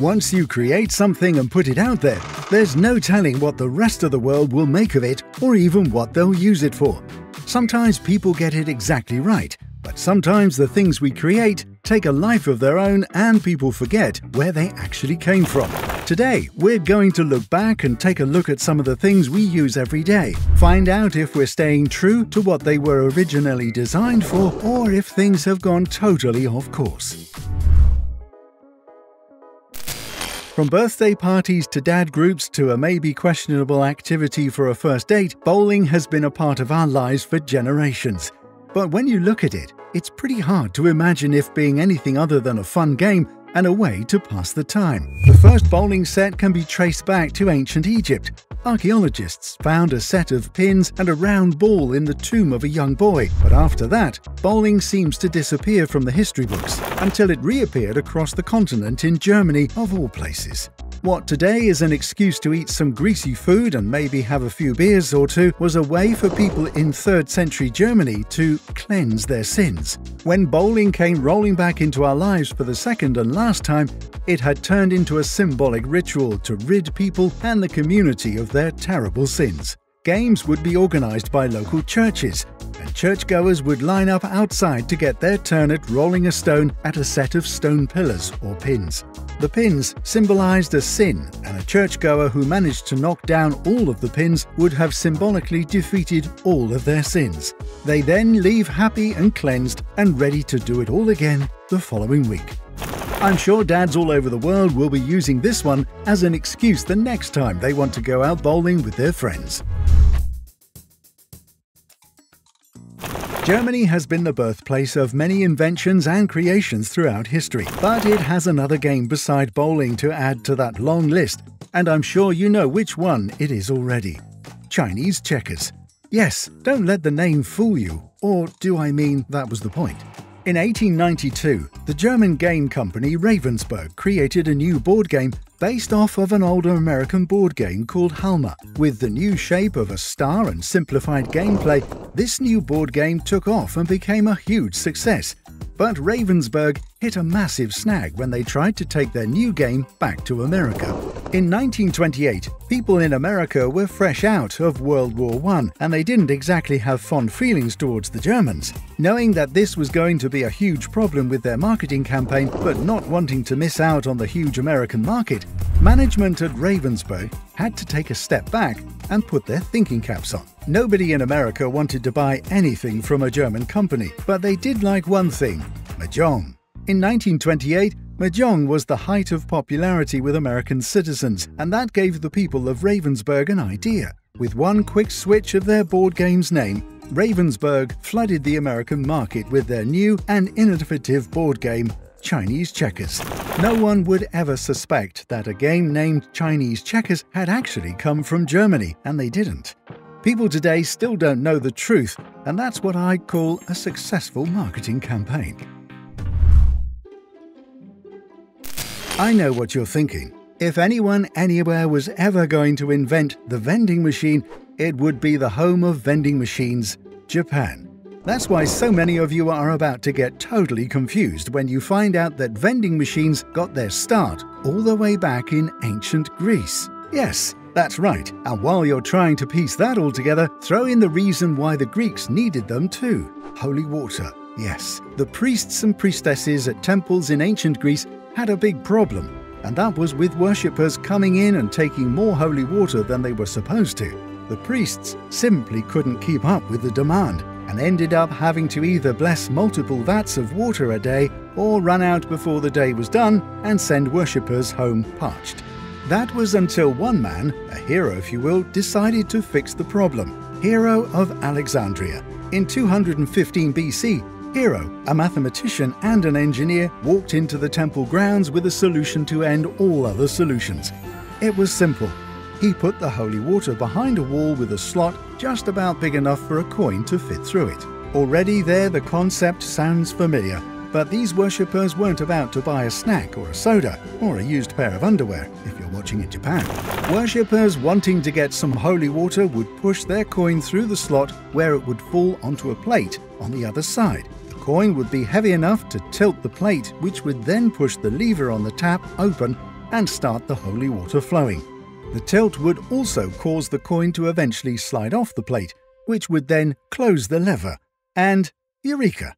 Once you create something and put it out there, there's no telling what the rest of the world will make of it or even what they'll use it for. Sometimes people get it exactly right, but sometimes the things we create take a life of their own and people forget where they actually came from. Today, we're going to look back and take a look at some of the things we use every day, find out if we're staying true to what they were originally designed for or if things have gone totally off course. From birthday parties to dad groups to a maybe questionable activity for a first date, bowling has been a part of our lives for generations. But when you look at it, it's pretty hard to imagine it being anything other than a fun game and a way to pass the time. The first bowling set can be traced back to ancient Egypt. Archaeologists found a set of pins and a round ball in the tomb of a young boy, but after that, bowling seems to disappear from the history books until it reappeared across the continent in Germany, of all places. What today is an excuse to eat some greasy food and maybe have a few beers or two was a way for people in 3rd century Germany to cleanse their sins. When bowling came rolling back into our lives for the second and last time, it had turned into a symbolic ritual to rid people and the community of their terrible sins. Games would be organized by local churches, and churchgoers would line up outside to get their turn at rolling a stone at a set of stone pillars or pins. The pins symbolized a sin, and a churchgoer who managed to knock down all of the pins would have symbolically defeated all of their sins. They then leave happy and cleansed and ready to do it all again the following week. I'm sure dads all over the world will be using this one as an excuse the next time they want to go out bowling with their friends. Germany has been the birthplace of many inventions and creations throughout history, but it has another game beside bowling to add to that long list, and I'm sure you know which one it is already. Chinese checkers. Yes, don't let the name fool you, or do I mean that was the point? In 1892, the German game company Ravensburg created a new board game based off of an older American board game called Halma. With the new shape of a star and simplified gameplay, this new board game took off and became a huge success. But Ravensburg hit a massive snag when they tried to take their new game back to America. In 1928, people in America were fresh out of World War I, and they didn't exactly have fond feelings towards the Germans. Knowing that this was going to be a huge problem with their marketing campaign, but not wanting to miss out on the huge American market, management at Ravensburg had to take a step back and put their thinking caps on. Nobody in America wanted to buy anything from a German company, but they did like one thing: Mahjong. In 1928, Mahjong was the height of popularity with American citizens, and that gave the people of Ravensburg an idea. With one quick switch of their board game's name, Ravensburg flooded the American market with their new and innovative board game, Chinese Checkers. No one would ever suspect that a game named Chinese Checkers had actually come from Germany, and they didn't. People today still don't know the truth, and that's what I call a successful marketing campaign. I know what you're thinking. If anyone anywhere was ever going to invent the vending machine, it would be the home of vending machines, Japan. That's why so many of you are about to get totally confused when you find out that vending machines got their start all the way back in ancient Greece. Yes, that's right, and while you're trying to piece that all together, throw in the reason why the Greeks needed them too. Holy water. Yes, the priests and priestesses at temples in ancient Greece had a big problem, and that was with worshippers coming in and taking more holy water than they were supposed to. The priests simply couldn't keep up with the demand and ended up having to either bless multiple vats of water a day or run out before the day was done and send worshippers home parched. That was until one man, a hero if you will, decided to fix the problem. Hero of Alexandria. In 215 BC, Hero, a mathematician and an engineer, walked into the temple grounds with a solution to end all other solutions. It was simple. He put the holy water behind a wall with a slot just about big enough for a coin to fit through it. Already there, the concept sounds familiar, but these worshippers weren't about to buy a snack or a soda or a used pair of underwear if you're watching in Japan. Worshippers wanting to get some holy water would push their coin through the slot where it would fall onto a plate on the other side. The coin would be heavy enough to tilt the plate, which would then push the lever on the tap open and start the holy water flowing. The tilt would also cause the coin to eventually slide off the plate, which would then close the lever, and eureka!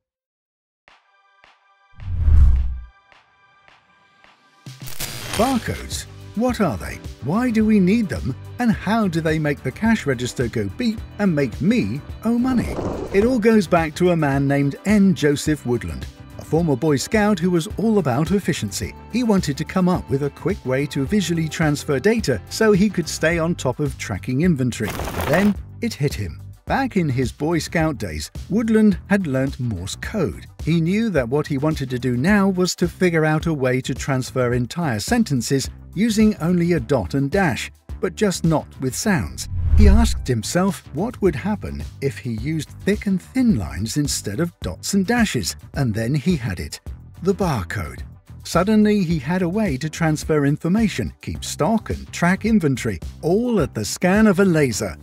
Barcodes. What are they? Why do we need them? And how do they make the cash register go beep and make me owe money? It all goes back to a man named N. Joseph Woodland, a former Boy Scout who was all about efficiency. He wanted to come up with a quick way to visually transfer data so he could stay on top of tracking inventory. Then it hit him. Back in his Boy Scout days, Woodland had learnt Morse code. He knew that what he wanted to do now was to figure out a way to transfer entire sentences using only a dot and dash, but just not with sounds. He asked himself what would happen if he used thick and thin lines instead of dots and dashes, and then he had it. The barcode. Suddenly he had a way to transfer information, keep stock and track inventory, all at the scan of a laser.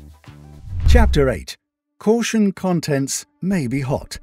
Chapter 8. Caution: contents may be hot.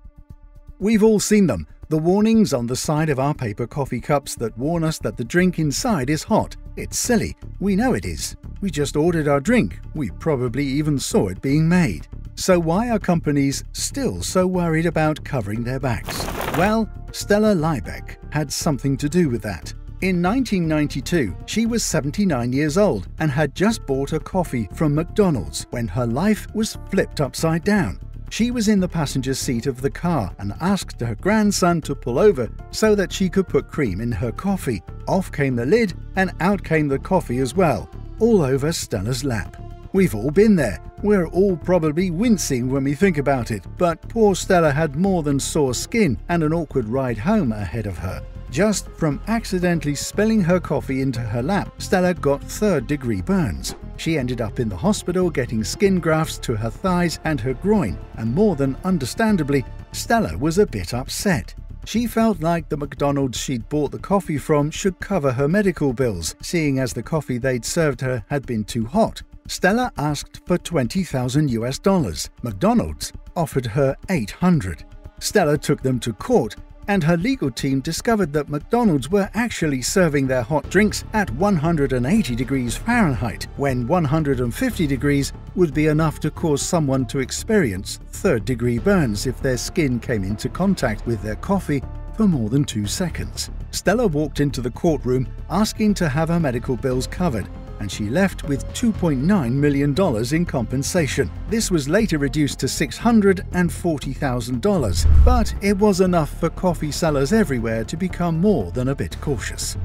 We've all seen them. The warnings on the side of our paper coffee cups that warn us that the drink inside is hot. It's silly. We know it is. We just ordered our drink. We probably even saw it being made. So why are companies still so worried about covering their backs? Well, Stella Liebeck had something to do with that. In 1992, she was 79 years old and had just bought a coffee from McDonald's when her life was flipped upside down. She was in the passenger seat of the car and asked her grandson to pull over so that she could put cream in her coffee. Off came the lid and out came the coffee as well, all over Stella's lap. We've all been there. We're all probably wincing when we think about it, but poor Stella had more than sore skin and an awkward ride home ahead of her. Just from accidentally spilling her coffee into her lap, Stella got third-degree burns. She ended up in the hospital getting skin grafts to her thighs and her groin, and more than understandably, Stella was a bit upset. She felt like the McDonald's she'd bought the coffee from should cover her medical bills, seeing as the coffee they'd served her had been too hot. Stella asked for $20,000 US. McDonald's offered her $800. Stella took them to court, and her legal team discovered that McDonald's were actually serving their hot drinks at 180 degrees Fahrenheit, when 150 degrees would be enough to cause someone to experience third-degree burns if their skin came into contact with their coffee for more than 2 seconds. Stella walked into the courtroom asking to have her medical bills covered, and she left with $2.9 million in compensation. This was later reduced to $640,000, but it was enough for coffee sellers everywhere to become more than a bit cautious.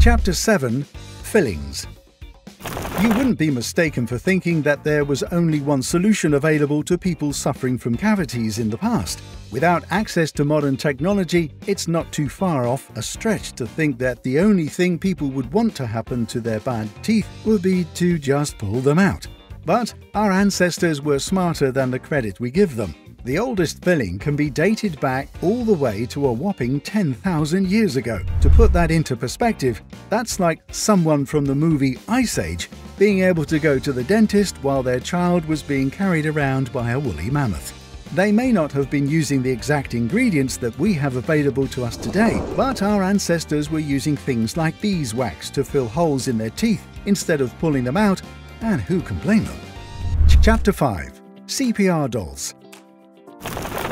Chapter 7. Fillings. You wouldn't be mistaken for thinking that there was only one solution available to people suffering from cavities in the past. Without access to modern technology, it's not too far off a stretch to think that the only thing people would want to happen to their bad teeth would be to just pull them out. But our ancestors were smarter than the credit we give them. The oldest filling can be dated back all the way to a whopping 10,000 years ago. To put that into perspective, that's like someone from the movie Ice Age being able to go to the dentist while their child was being carried around by a woolly mammoth. They may not have been using the exact ingredients that we have available to us today, but our ancestors were using things like beeswax to fill holes in their teeth instead of pulling them out, and who can blame them? Chapter 5. CPR Dolls.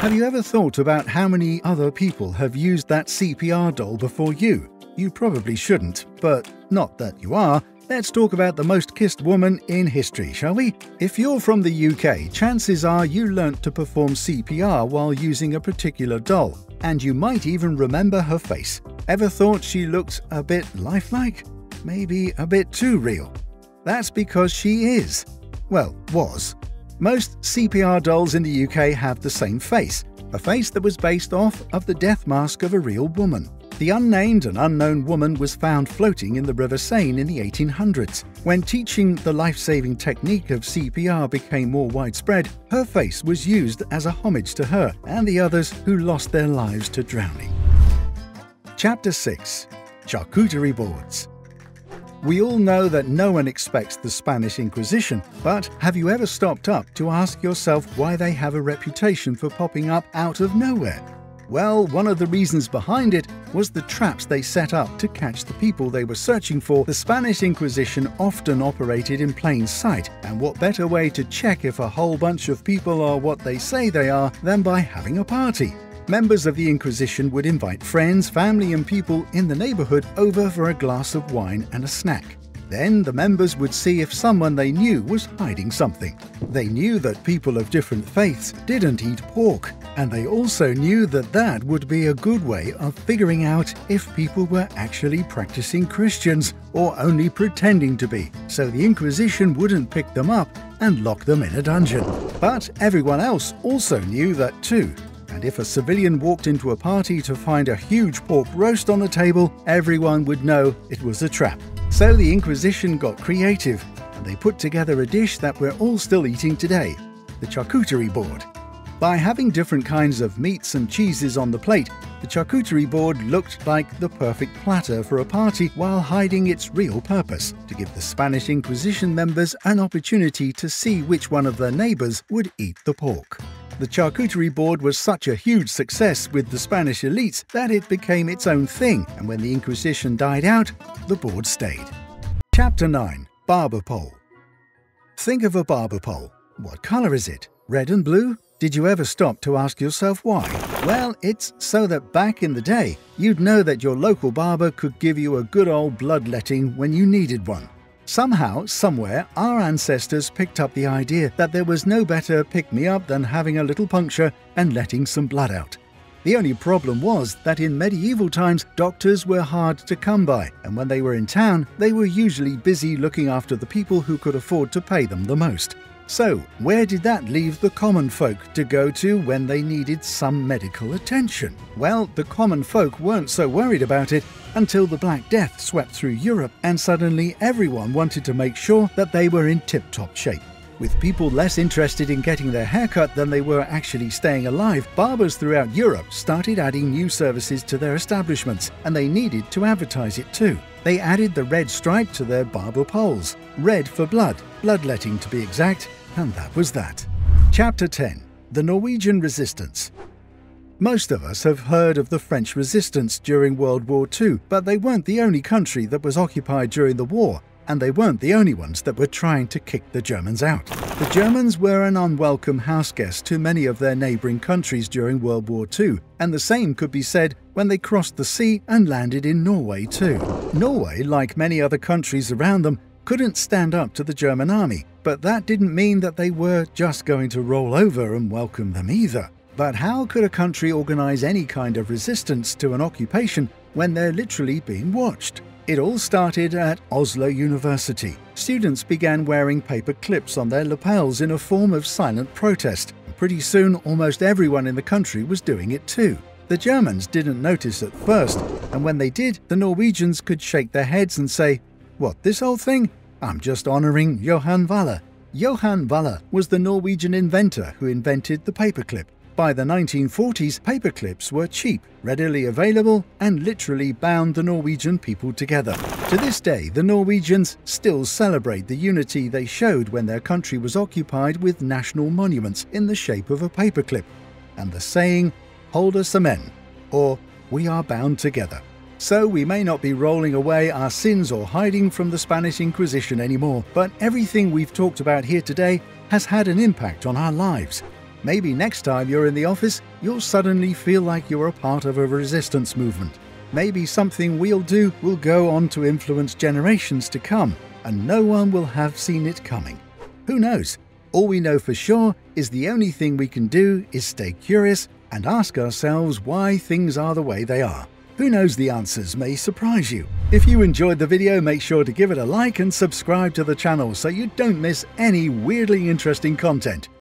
Have you ever thought about how many other people have used that CPR doll before you? You probably shouldn't, but not that you are. Let's talk about the most kissed woman in history, shall we? If you're from the UK, chances are you learnt to perform CPR while using a particular doll, and you might even remember her face. Ever thought she looked a bit lifelike? Maybe a bit too real? That's because she is. Well, was. Most CPR dolls in the UK have the same face, a face that was based off of the death mask of a real woman. The unnamed and unknown woman was found floating in the River Seine in the 1800s. When teaching the life-saving technique of CPR became more widespread, her face was used as a homage to her and the others who lost their lives to drowning. Chapter 6. Charcuterie Boards. We all know that no one expects the Spanish Inquisition, but have you ever stopped up to ask yourself why they have a reputation for popping up out of nowhere? Well, one of the reasons behind it was the traps they set up to catch the people they were searching for. The Spanish Inquisition often operated in plain sight, and what better way to check if a whole bunch of people are what they say they are than by having a party? Members of the Inquisition would invite friends, family and people in the neighborhood over for a glass of wine and a snack. Then the members would see if someone they knew was hiding something. They knew that people of different faiths didn't eat pork, and they also knew that that would be a good way of figuring out if people were actually practicing Christians or only pretending to be, so the Inquisition wouldn't pick them up and lock them in a dungeon. But everyone else also knew that too. And if a civilian walked into a party to find a huge pork roast on the table, everyone would know it was a trap. So the Inquisition got creative, and they put together a dish that we're all still eating today, the charcuterie board. By having different kinds of meats and cheeses on the plate, the charcuterie board looked like the perfect platter for a party while hiding its real purpose, to give the Spanish Inquisition members an opportunity to see which one of their neighbors would eat the pork. The charcuterie board was such a huge success with the Spanish elites that it became its own thing, and when the Inquisition died out, the board stayed. Chapter 9. Barber Pole. Think of a barber pole. What color is it? Red and blue? Did you ever stop to ask yourself why? Well, it's so that back in the day, you'd know that your local barber could give you a good old bloodletting when you needed one. Somehow, somewhere, our ancestors picked up the idea that there was no better pick-me-up than having a little puncture and letting some blood out. The only problem was that in medieval times, doctors were hard to come by, and when they were in town, they were usually busy looking after the people who could afford to pay them the most. So, where did that leave the common folk to go to when they needed some medical attention? Well, the common folk weren't so worried about it until the Black Death swept through Europe, and suddenly everyone wanted to make sure that they were in tip-top shape. With people less interested in getting their haircut than they were actually staying alive, barbers throughout Europe started adding new services to their establishments, and they needed to advertise it too. They added the red stripe to their barber poles. Red for blood, bloodletting to be exact, and that was that. Chapter 10. The Norwegian Resistance. Most of us have heard of the French resistance during World War II, but they weren't the only country that was occupied during the war. And they weren't the only ones that were trying to kick the Germans out. The Germans were an unwelcome houseguest to many of their neighboring countries during World War II, and the same could be said when they crossed the sea and landed in Norway too. Norway, like many other countries around them, couldn't stand up to the German army, but that didn't mean that they were just going to roll over and welcome them either. But how could a country organize any kind of resistance to an occupation when they're literally being watched? It all started at Oslo University. Students began wearing paper clips on their lapels in a form of silent protest. Pretty soon, almost everyone in the country was doing it too. The Germans didn't notice at first, and when they did, the Norwegians could shake their heads and say, "What, this old thing? I'm just honoring Johan Vaaler." Johan Vaaler was the Norwegian inventor who invented the paperclip. By the 1940s, paperclips were cheap, readily available, and literally bound the Norwegian people together. To this day, the Norwegians still celebrate the unity they showed when their country was occupied with national monuments in the shape of a paperclip, and the saying, "Hold us amen," or "We are bound together." So we may not be rolling away our sins or hiding from the Spanish Inquisition anymore, but everything we've talked about here today has had an impact on our lives. Maybe next time you're in the office, you'll suddenly feel like you're a part of a resistance movement. Maybe something we'll do will go on to influence generations to come, and no one will have seen it coming. Who knows? All we know for sure is the only thing we can do is stay curious and ask ourselves why things are the way they are. Who knows, the answers may surprise you. If you enjoyed the video, make sure to give it a like and subscribe to the channel so you don't miss any weirdly interesting content.